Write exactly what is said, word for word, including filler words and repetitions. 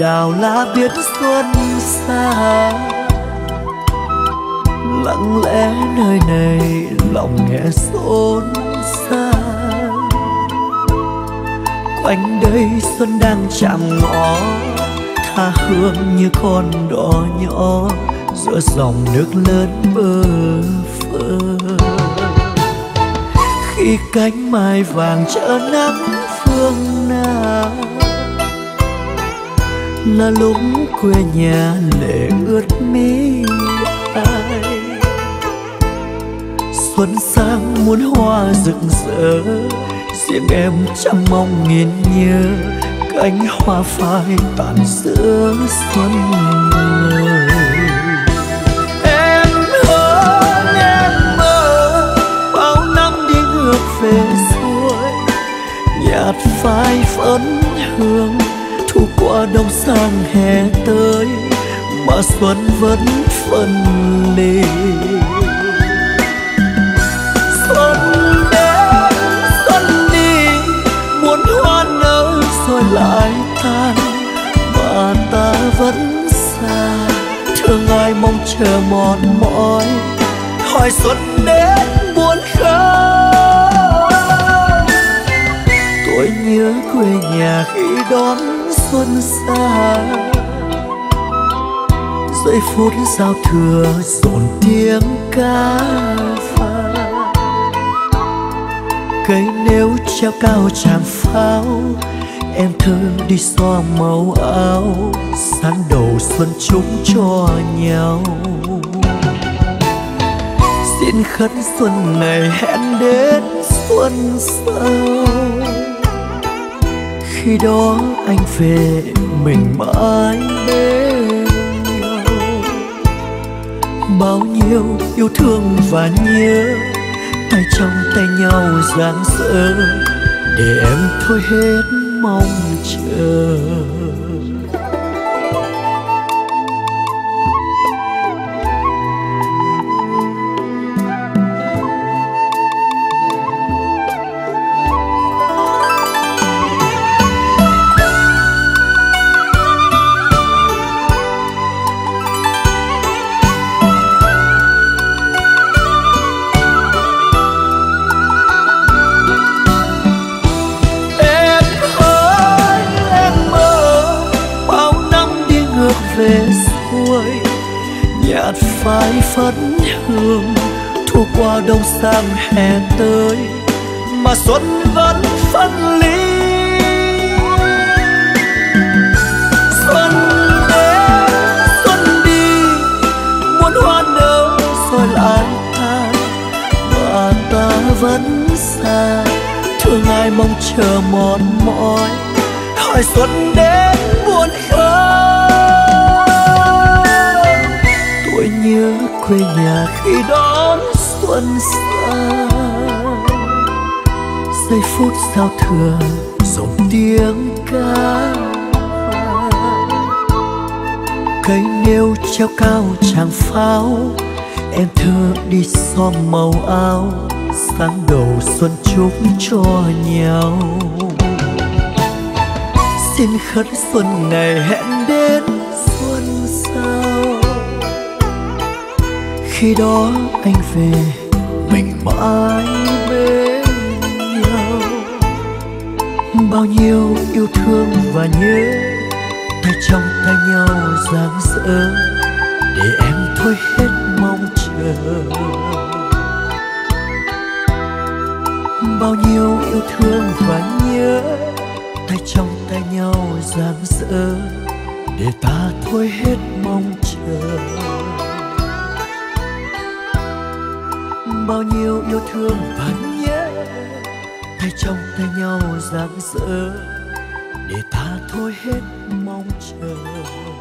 đào lá biết xuân xa, lặng lẽ nơi này lòng nghe xôn xa. Quanh đây xuân đang chạm ngõ, tha hương như con đò nhỏ giữa dòng nước lớn bơ phơ. Khi cánh mai vàng chở nắng phương Nam là lúc quê nhà lệ ướt mi ai. Xuân sang muốn hoa rực rỡ, riêng em chăm mong nghìn nhớ cánh hoa phai tàn giữa xuân ngời. Em hỡi em mơ bao năm đi ngược về xuôi, nhạt phai phấn hương thu qua đông sang hè tới mà xuân vẫn phân ly. Xuân đến xuân đi, muôn hoa nở rồi lại tan mà ta vẫn xa. Thương ai mong chờ mòn mỏi, hỏi xuân đến buồn không? Tôi nhớ quê nhà khi đón xuân xa, giây phút giao thừa rộn tiếng ca pha. Cây nêu treo cao tràng pháo, em thơ đi xoa màu áo, sáng đầu xuân chúc cho nhau. Xin khấn xuân này hẹn đến xuân sau, khi đó anh về mình mãi bên nhau. Bao nhiêu yêu thương và nhớ, tay trong tay nhau dang dở để em thôi hết mong chờ. Nhạt phai phấn hương thu qua đông sang hè tới mà xuân vẫn phân ly. Xuân đến xuân đi, muôn hoa nở rồi lại tan mà ta vẫn xa. Thương ai mong chờ mòn mỏi, hỏi xuân đến buồn không? Nhớ quê nhà khi đón xuân xa, giây phút giao thừa rộn tiếng ca. Cây nêu treo cao tràng pháo, em thơ đi xom màu áo, sáng đầu xuân chúc cho nhau. Xin khất xuân này hẹn đến xuân sau, khi đó anh về mình mãi bên nhau. Bao nhiêu yêu thương và nhớ, tay trong tay nhau dang dở để em thôi hết mong chờ. Bao nhiêu yêu thương và nhớ, tay trong tay nhau dang dở để ta thôi hết mong chờ. Bao nhiêu yêu thương và nhớ, tay trong tay nhau dang dở để ta thôi hết mong chờ.